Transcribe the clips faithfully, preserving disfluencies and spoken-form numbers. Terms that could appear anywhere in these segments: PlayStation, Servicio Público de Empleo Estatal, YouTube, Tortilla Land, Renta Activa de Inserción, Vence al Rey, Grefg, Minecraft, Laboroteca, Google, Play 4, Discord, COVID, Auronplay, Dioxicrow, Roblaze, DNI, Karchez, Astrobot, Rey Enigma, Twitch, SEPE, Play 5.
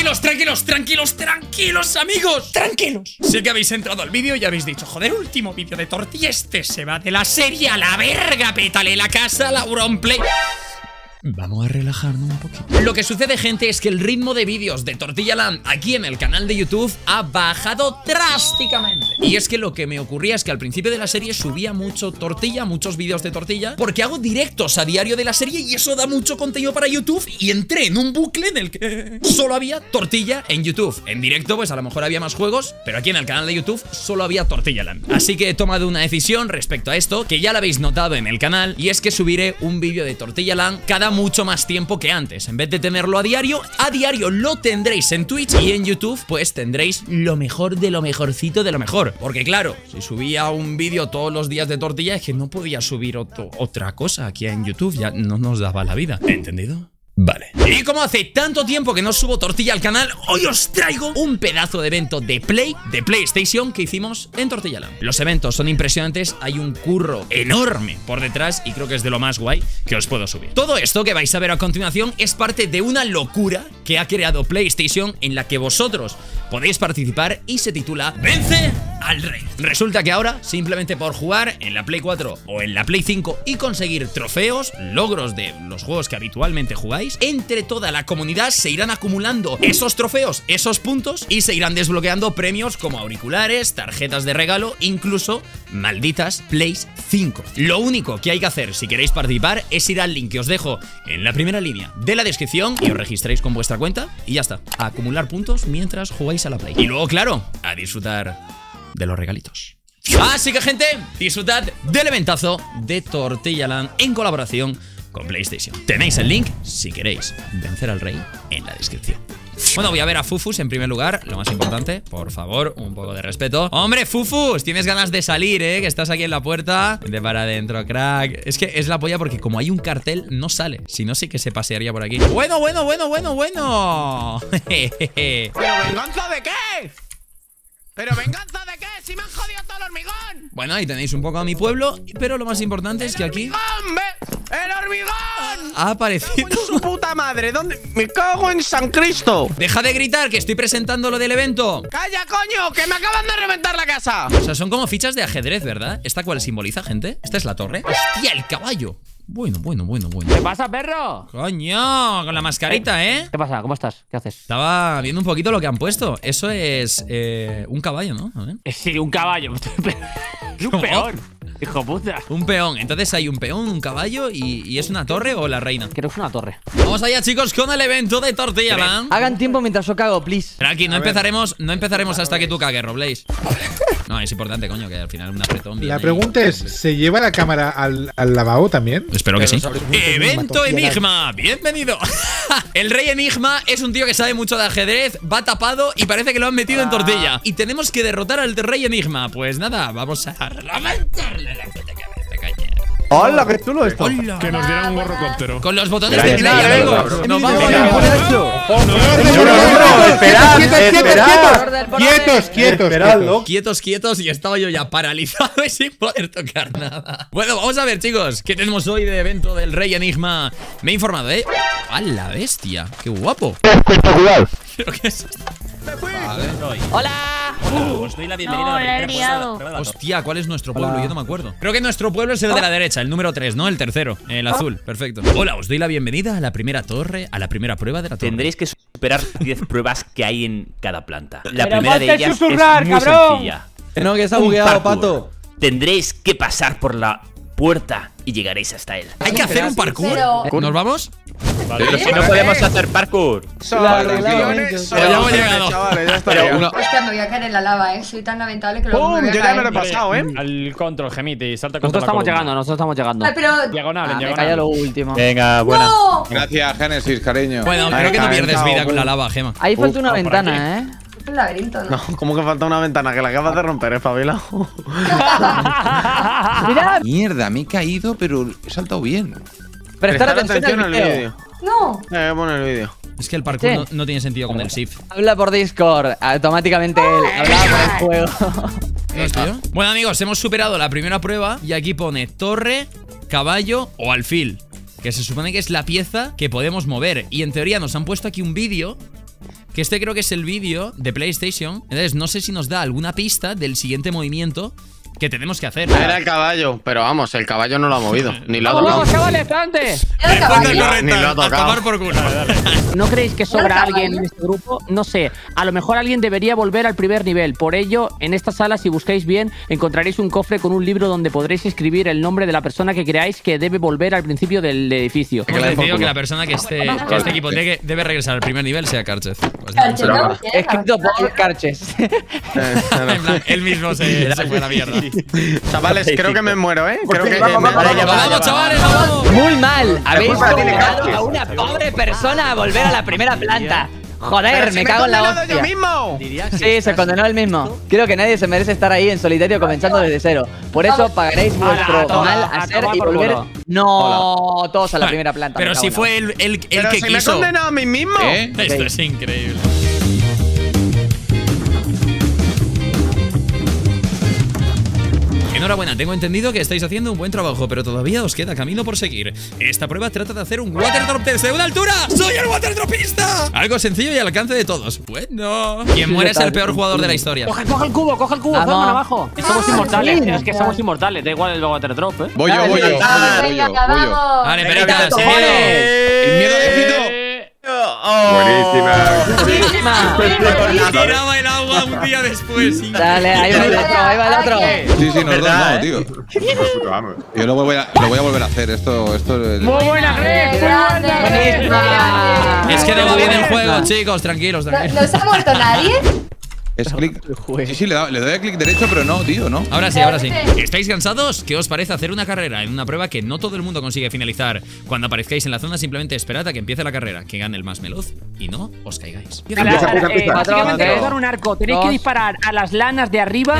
Tranquilos, tranquilos, tranquilos, tranquilos, amigos. Tranquilos. Sé que habéis entrado al vídeo y habéis dicho, joder, último vídeo de Tortilla. Este se va de la serie a la verga. Pétale la casa a la Auronplay. Vamos a relajarnos un poquito. Lo que sucede, gente, es que el ritmo de vídeos de Tortilla Land aquí en el canal de YouTube ha bajado drásticamente. Y es que lo que me ocurría es que al principio de la serie subía mucho Tortilla, muchos vídeos de Tortilla, porque hago directos a diario de la serie y eso da mucho contenido para YouTube. Y entré en un bucle en el que solo había Tortilla en YouTube. En directo, pues a lo mejor había más juegos, pero aquí en el canal de YouTube solo había Tortilla Land. Así que he tomado una decisión respecto a esto, que ya la habéis notado en el canal, y es que subiré un vídeo de Tortilla Land cada mucho más tiempo que antes. En vez de tenerlo a diario, a diario lo tendréis en Twitch y en YouTube, pues tendréis lo mejor de lo mejorcito de lo mejor. Porque claro, si subía un vídeo todos los días de Tortilla, es que no podía subir otro, otra cosa aquí en YouTube, ya no nos daba la vida. ¿Entendido? Vale. Y como hace tanto tiempo que no subo Tortilla al canal, hoy os traigo un pedazo de evento de Play, de PlayStation, que hicimos en Tortilla Land. Los eventos son impresionantes, hay un curro enorme por detrás y creo que es de lo más guay que os puedo subir. Todo esto que vais a ver a continuación es parte de una locura que ha creado PlayStation en la que vosotros podéis participar y se titula Vence al Rey. Resulta que ahora, simplemente por jugar en la Play cuatro o en la Play cinco y conseguir trofeos, logros de los juegos que habitualmente jugáis, entre toda la comunidad se irán acumulando esos trofeos, esos puntos, y se irán desbloqueando premios como auriculares, tarjetas de regalo, incluso malditas Play cinco. Lo único que hay que hacer si queréis participar es ir al link que os dejo en la primera línea de la descripción y os registréis con vuestra cuenta y ya está, a acumular puntos mientras jugáis a la Play. Y luego, claro, a disfrutar de los regalitos. Así que, gente, disfrutad del eventazo de Tortilla Land en colaboración con PlayStation. Tenéis el link si queréis vencer al rey en la descripción. Bueno, voy a ver a Fufus en primer lugar. Lo más importante, por favor, un poco de respeto. ¡Hombre, Fufus! Tienes ganas de salir, ¿eh? Que estás aquí en la puerta. Vente para adentro, crack. Es que es la polla porque como hay un cartel, no sale. Si no, sí que se pasearía por aquí. ¡Bueno, bueno, bueno, bueno, bueno! ¿Pero venganza de qué? ¿Pero venganza de qué? ¡Si me han jodido todo el hormigón! Bueno, ahí tenéis un poco a mi pueblo, pero lo más importante es que aquí... ¡El hormigón! Ha aparecido. ¡Su puta madre! ¿Dónde? ¡Me cago en San Cristo! ¡Deja de gritar, que estoy presentando lo del evento! ¡Calla, coño! ¡Que me acaban de reventar la casa! O sea, son como fichas de ajedrez, ¿verdad? ¿Esta cuál simboliza, gente? ¿Esta es la torre? ¡Hostia, el caballo! Bueno, bueno, bueno, bueno. ¿Qué pasa, perro? Coño, con la mascarita, ¿eh? ¿Qué pasa? ¿Cómo estás? ¿Qué haces? Estaba viendo un poquito lo que han puesto. Eso es eh, un caballo, ¿no? A ver. Sí, un caballo. Es un peor. Hijo puta. Un peón. Entonces hay un peón, un caballo y, y es una torre o la reina. Creo que es una torre. Vamos allá, chicos, con el evento de Tortilla Land. Hagan tiempo mientras yo cago, please. Tranqui, no empezaremos, no empezaremos hasta que tú cagues, Roblaze. No, es importante, coño, que al final un apretón. La pregunta es, ¿se lleva la cámara al, al lavabo también? Espero que sí. Evento Enigma. Bienvenido. El Rey Enigma es un tío que sabe mucho de ajedrez, va tapado y parece que lo han metido ah. en tortilla. Y tenemos que derrotar al Rey Enigma. Pues nada, vamos a lamentarle. ¡Hola, qué chulo esto! Hola. Que nos dieran un gorro cóptero. Con los botones de play, amigos. ¡Nos vamos! ¡Esperad! ¡Esperad! ¡Quietos, quietos! Quietos, quietos. Y estaba yo ya paralizado y sin poder tocar nada. Bueno, vamos a ver, chicos, ¿qué tenemos hoy de evento del Rey Enigma? Me he informado, ¿eh? ¡A la bestia! ¡Qué guapo! ¡Espectacular! ¿Pero qué es esto? Vale. ¡Hola! Uh, os doy la bienvenida no, a la primera. Hostia, ¿cuál es nuestro pueblo? Hola. Yo no me acuerdo. Creo que nuestro pueblo es el de la derecha, el número tres, ¿no? El tercero, el azul, perfecto. Hola, os doy la bienvenida a la primera torre, a la primera prueba de la torre. Tendréis que superar diez pruebas que hay en cada planta. La Pero primera de ellas susurrar, es muy cabrón. sencilla. No, que está bugueado, pato. Tendréis que pasar por la puerta y llegaréis hasta él. Hay que hacer un parkour. ¿Nos vamos? Vale. Pero si no podemos hacer parkour. Claro, so, ya hemos llegado. Chavales, ya está. Pero uno... Hostia, me voy a caer en la lava, eh. Soy tan lamentable que lo ¡Pum! Yo ya me lo he pasado, eh. Al control, gemite, y salta contra la columna. Nosotros estamos llegando, nosotros estamos llegando. Ay, pero... Diagonal, ah, en diagonal. Me calla lo último. Venga, buena. ¡No! Gracias, Génesis, cariño. Bueno, creo Ay, que no pierdes vida con la lava, Gema. Ahí falta una ventana, eh. Un laberinto, ¿no? No, ¿cómo que falta una ventana? Que la acabas de romper, ¿eh, Fabela? Mirad. Mierda, me he caído, pero he saltado bien. Prestar atención al vídeo. No. Eh, pon el vídeo. Es que el parkour sí. no, no tiene sentido con el shift. Habla por Discord, automáticamente él. Habla por el juego. ¿No es tío? Bueno, amigos, hemos superado la primera prueba y aquí pone torre, caballo o alfil, que se supone que es la pieza que podemos mover. Y en teoría nos han puesto aquí un vídeo Que este creo que es el vídeo de PlayStation. Entonces no sé si nos da alguna pista del siguiente movimiento que tenemos que hacer. Era el caballo, pero vamos, el caballo no lo ha movido. Ni lo ha tocado. ¡Vamos, chavales, antes! ¡Era el caballo! Ni lo ha tocado. A tomar por culo. ¿No creéis que sobra alguien en este grupo? No sé. A lo mejor alguien debería volver al primer nivel. Por ello, en esta sala, si buscáis bien, encontraréis un cofre con un libro donde podréis escribir el nombre de la persona que creáis que debe volver al principio del edificio. Hemos decidido que la persona que esté que este equipo tiene que, debe regresar al primer nivel sea Karchez. Escrito por Karchez. Él mismo se, se fue a la mierda. Chavales, creo que me muero, ¿eh? Creo que vamos, me... vamos, vamos, chavales, vamos. Muy mal. Habéis obligado a una pobre persona a volver a la primera planta. Joder, me cago en la hostia. Sí, se condenó él mismo. Creo que nadie se merece estar ahí en solitario comenzando desde cero. Por eso pagaréis vuestro mal hacer y volver. No, todos a la primera planta. Pero si fue el que quiso. Pero si me he condenado a mí mismo. Esto es increíble. Enhorabuena, tengo entendido que estáis haciendo un buen trabajo, pero todavía os queda camino por seguir. Esta prueba trata de hacer un waterdrop de segunda altura. ¡Soy el waterdropista! Algo sencillo y al alcance de todos. Bueno, quien muere es el peor jugador de la historia. Coge, coge el cubo, coge el cubo, vamos abajo. Somos inmortales, es que somos inmortales. Da igual el waterdrop, ¿eh? Voy yo, voy yo. Vale, perita, se viene. El miedo de Fito. Buenísima. Buenísima. Tiraba el agua un día después. Dale, ahí va el otro, ahí va el otro. Sí, sí, nos dos no, tío. Yo lo voy a, lo voy a volver a hacer. Esto, esto es. Muy buena, Greg. Es que no va bien el juego, chicos. Tranquilos, tranquilos. ¿No se ha muerto nadie? Es clic. Sí, sí, le doy, le doy a clic derecho, pero no, tío, no. Ahora sí, ahora sí. ¿Estáis cansados? ¿Qué os parece hacer una carrera en una prueba que no todo el mundo consigue finalizar? Cuando aparezcáis en la zona, simplemente esperad a que empiece la carrera, que gane el más veloz y no os caigáis. Básicamente tenéis que dar un arco, tenéis que disparar a las lanas de arriba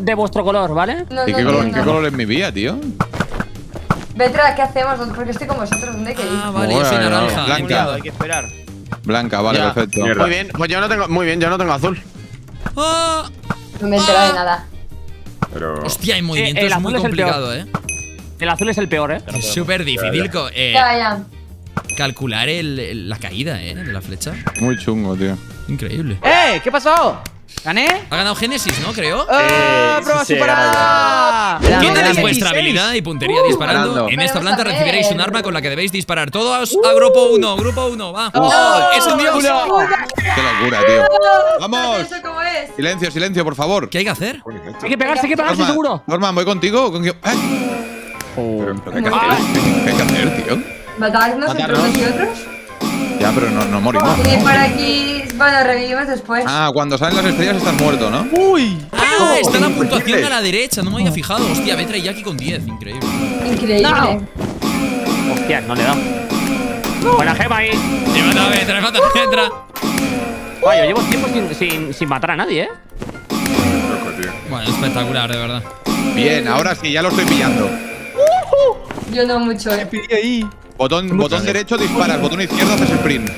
de vuestro color, ¿vale? ¿Y qué color es mi vía, tío? Vetra, ¿qué hacemos? Porque estoy con vosotros, ¿dónde queréis? Ah, vale, yo soy naranja. Blanca, hay que esperar. Blanca, vale, perfecto. Muy bien, pues yo no tengo, muy bien, yo no tengo azul. Oh, no me he enterado oh. de nada. Pero... Hostia, el movimiento eh, el es muy complicado, es eh. El azul es el peor, eh. Es súper difícil ya, ya. Eh, ya, ya. calcular el, el, la caída, eh, de la flecha. Muy chungo, tío. Increíble. ¡Eh! ¿Qué pasó? ¿Gané? Ha ganado Génesis, ¿no? Creo. ¡Eh! ¡Prueba superada! Quítales vuestra habilidad y puntería uh, disparando. Ganando. En esta planta recibiréis un arma con la que debéis disparar. Todos uh. a grupo uno, grupo uno, va. Oh, oh, ¡es un dios! Uno. ¡Qué locura, tío! ¡Vamos! Es? Silencio, silencio, por favor. ¿Qué hay que hacer? Hay que pegarse, hay que pegarse, Norman, seguro. Norman, voy contigo. Con... ¡Ay! Oh. Pero, pero ¿qué, hay ah. ¿Qué hay que hacer, tío? ¿Matarnos, ¿Matarnos? entre unos y otros? Ya, pero no, no morimos. Y para aquí, bueno, revivimos después. Ah, cuando salen las estrellas estás muerto, ¿no? ¡Uy! Ah, está la puntuación a la derecha, no me había fijado. Hostia, Vetra y Jackie con diez, increíble. Increíble. No. Hostia, no le da. No. Buena gema ahí. Le mata a Vetra, le mata a Vetra. Vaya, llevo tiempo sin, sin, sin matar a nadie, ¿eh? Bueno, espectacular, de verdad. Bien, ahora sí, ya lo estoy pillando. Uh-huh. Yo no mucho, eh. Pillé ahí. Botón, botón derecho disparas, botón izquierdo haces sprint.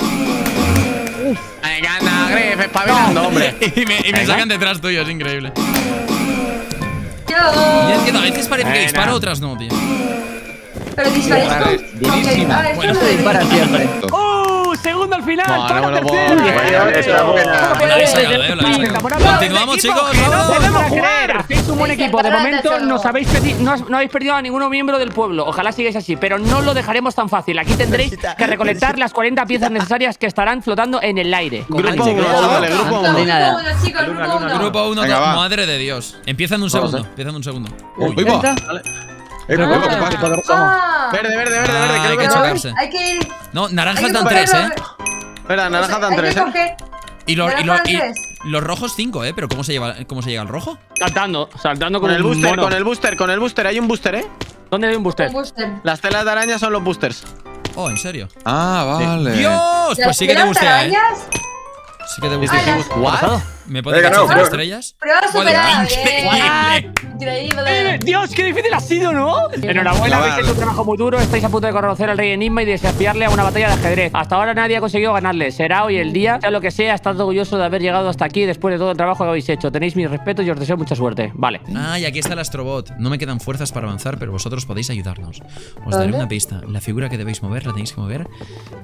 Uf. Ahí anda, Gref, espabilando, hombre. y me, y me sacan detrás tuyo, es increíble. Yo. Y es que a veces parece que disparo, otras no, tío. Pero disparas con... Durísima. Okay, bueno, no dispara siempre. ¡Oh! Segundo al final, no, para no la tercera. Continuamos, chicos. Sois un buen equipo. De momento no habéis perdido a ninguno miembro del pueblo. Ojalá sigáis así, pero no lo dejaremos tan fácil. Aquí tendréis que recolectar las cuarenta piezas necesarias que estarán flotando en el aire. Grupo uno, madre de Dios. Empieza en un segundo. Empieza en un segundo. Eh, no, ¿qué pasa? Ah, verde, verde, verde, verde. Hay que chocarse. Hay que ir. No, naranjas dan tres, eh. Espera, naranjas dan tres, eh. Y los, y los, y los rojos cinco, eh. Pero ¿cómo se, lleva, ¿cómo se llega al rojo? Saltando, saltando con, con el booster, mono. Con el booster, con el booster. Hay un booster, eh. ¿Dónde hay un booster? Un booster. Las telas de araña son los boosters. Oh, ¿en serio? Ah, vale. Sí. Dios, pues sí que te boostea, eh. Sí que te boostea. ¿What? ¿Me puede cachar no, cinco estrellas? Prueba superada. Increíble. Dios, qué difícil ha sido, ¿no? Enhorabuena, habéis hecho un trabajo muy duro. Estáis a punto de conocer al Rey Enigma y desafiarle a una batalla de ajedrez. Hasta ahora nadie ha conseguido ganarle. Será hoy el día. Sea lo que sea, estad orgulloso de haber llegado hasta aquí después de todo el trabajo que habéis hecho. Tenéis mis respetos y os deseo mucha suerte. Vale. Ah, y aquí está el Astrobot. No me quedan fuerzas para avanzar, pero vosotros podéis ayudarnos. Os daré una pista. La figura que debéis mover la tenéis que mover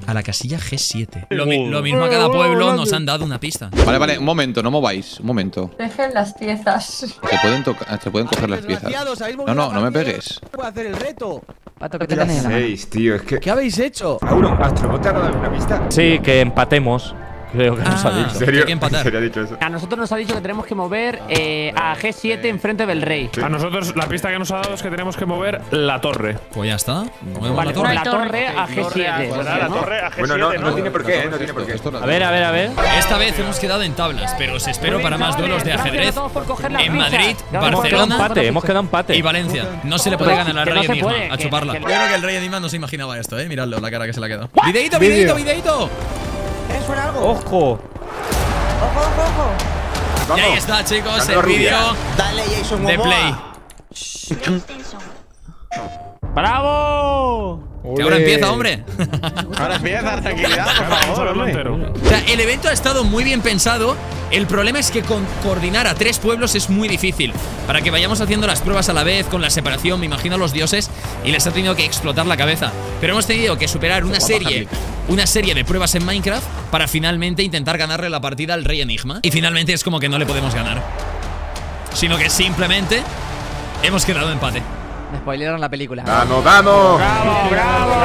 a la casilla G siete. Lo, mi lo mismo a cada pueblo nos han dado una pista. Vale, vale, un momento, no mováis. Un momento. Dejen las piezas. Se pueden, se pueden coger las piezas. No, no, no me pegues. Puedo hacer el reto. Pato, ¿qué te tenéis? seis, tío, es que... ¿Qué habéis hecho? Auron, ¿Astrobot te ha dado una pista? Sí, que empatemos. Creo que ah, nos ha dicho. ¿En serio? Que empatar. ¿Sería dicho eso? A nosotros nos ha dicho que tenemos que mover eh, a G siete enfrente del rey. Sí. A nosotros la pista que nos ha dado es que tenemos que mover la torre. Pues ya está. Movemos vale, la torre. La torre a G siete. La torre a G siete. Bueno, no, no tiene por qué, no tiene por qué. A ver, a ver, a ver. Esta vez hemos quedado en tablas, pero os espero para más duelos de ajedrez en Madrid, Barcelona hemos quedado empate. Y Valencia. No se le puede ganar al Rey Enigma a chuparla. Yo creo que el Rey Enigma no se imaginaba esto, eh. Miradlo, la cara que se le ha quedado. ¡Videito, videito, videito! ¿Suena algo? ¡Ojo! ¡Ojo, ojo, ojo! Y ahí está, chicos, el vídeo de Play. ¡Bravo! Que ahora empieza, hombre. Ahora empieza, tranquilidad, por favor, hombre. O sea, el evento ha estado muy bien pensado. El problema es que con coordinar a tres pueblos es muy difícil. Para que vayamos haciendo las pruebas a la vez, con la separación, me imagino a los dioses, y les ha tenido que explotar la cabeza. Pero hemos tenido que superar una serie Una serie de pruebas en Minecraft para finalmente intentar ganarle la partida al Rey Enigma. Y finalmente es como que no le podemos ganar, sino que simplemente hemos quedado en empate. Me spoilearon la película. ¡Dano, Dano! ¡Bravo, bravo!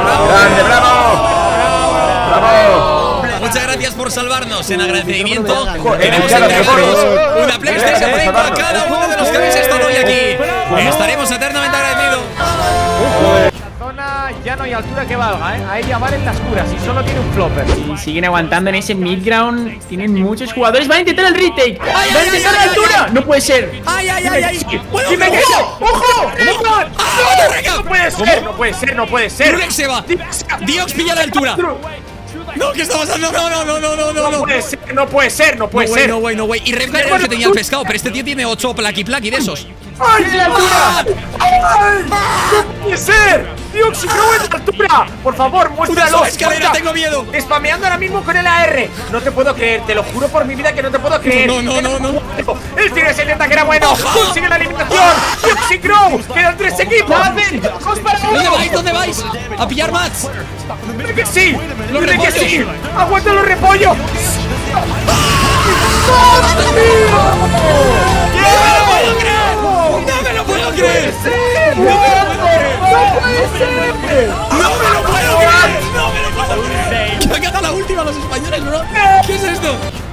bravo ¡Grande, bravo! ¡Bravo! bravo. bravo. Muchas gracias por salvarnos. En agradecimiento queremos entregaros una PlayStation para cada uno de los que habéis estado hoy aquí. Estaremos eternamente agradecidos. La zona ya no hay altura que valga, ¿eh? Ahí ya valen las curas y solo tiene un flopper. Y siguen aguantando en ese midground. Tienen muchos jugadores. ¡Van a intentar el retake! ¡Ay, ¡Van a intentar ay, la ay, altura! Ay, ¡No puede ser! ¡Ay, ay, ay! ay sí. bueno, sí, me ¡Ojo! ¡Ojo! ¡Ojo! ¡No puede ser! ¡No puede ser! ¡No puede ser! ¡Durex se va! ¡Diox pilla la altura! ¡No! ¿Qué está pasando? ¡No, no, no, no, no, no! ¡No puede ser! ¡No puede ser! ¡No puede ser! ¡No, güey, no, güey! Y Red era el que tenía el pescado, pero este tío tiene ocho plaqui plaqui de esos. ¡Ay, la altura! ¡Ay! ¡No puede ser! ¡Dioxicrow en la altura! Por favor, muéstralo. ¡Escalera, tengo miedo! Spameando ahora mismo con el A R. No te puedo creer, te lo juro por mi vida que no te puedo creer. No, no, no, no. Él tiene setenta que era bueno. ¡Consigue la eliminación! ¡Dioxicrow! ¡Quedan tres equipos! ¡Hacen! ¡Dos para uno! ¿Dónde vais? ¿Dónde vais? ¡A pillar match! ¡Creo que sí! ¡Creo que sí! ¡Aguanta los repollos! ¡No me lo puedo creer! ¡No me lo puedo creer! ¡No me lo puedo creer! ¡No me lo puedo creer! ¡Que han ganado la última los españoles, bro! ¿Qué es esto?